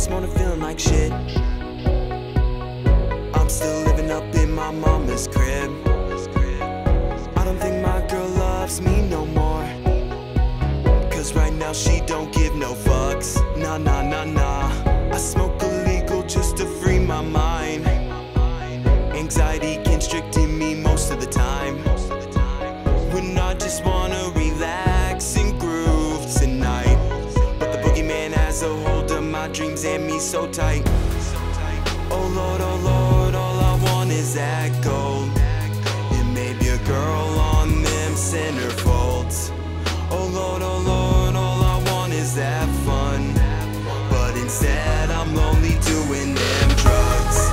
this morning feeling like shit. I'm still living up in my mama's crib. I don't think my girl loves me no more, cause right now she don't give no fucks. Nah, nah, nah, nah. I smoke illegal just to free my mind. Anxiety constricting me most of the time, when I just wanna relax and groove tonight. But the boogeyman has a hold of my dreams and me so tight. Oh Lord, all I want is that gold, and maybe a girl on them centerfolds. Oh Lord, all I want is that fun, but instead I'm lonely doing them drugs.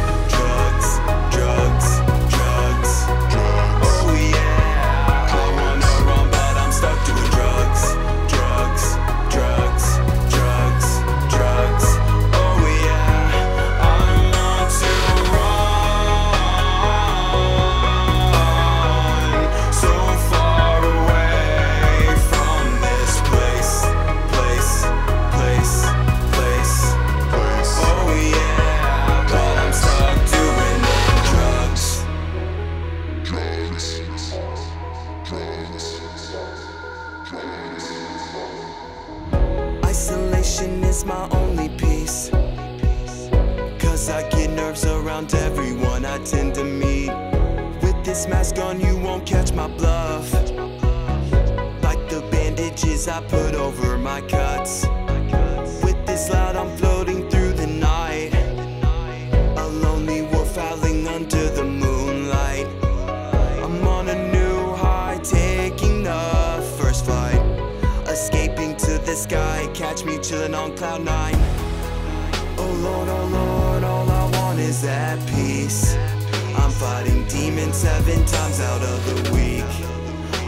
Isolation is my only peace, cause I get nerves around everyone I tend to meet. With this mask on you won't catch my bluff, like the bandages I put over my cuts. With this loud I'm floating through the night, a lonely wolf howling under the moonlight. I'm on a new high, taking the first flight, escaping to the sky, catch me chilling on cloud nine. Oh Lord, all I want is that peace. I'm fighting demons 7 times out of the week.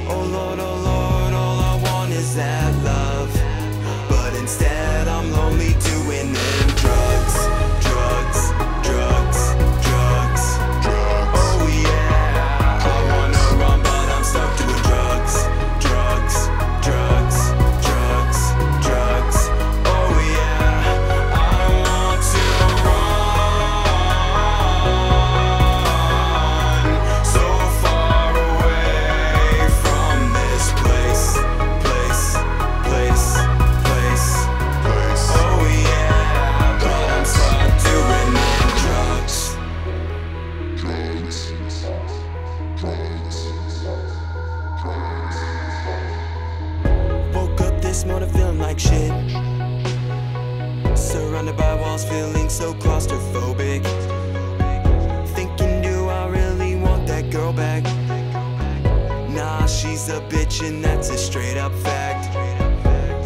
Oh Lord, all I want is that love, but instead I'm lonely doing them drugs, drugs, drugs, drugs, drugs. Oh yeah, I wanna run but I'm stuck doing drugs, drugs, drugs. This morning feeling like shit, surrounded by walls feeling so claustrophobic, thinking do I really want that girl back? Nah, she's a bitch and that's a straight up fact.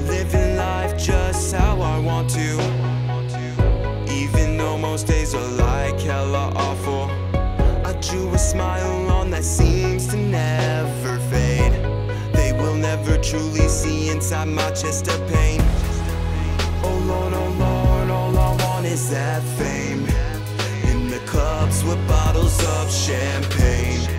Living life just how I want to, even though most days are like hella awful. I drew a smile on that seems to never fade. They will never truly see inside my chest of pain. Oh Lord, all I want is that fame, in the clubs with bottles of champagne.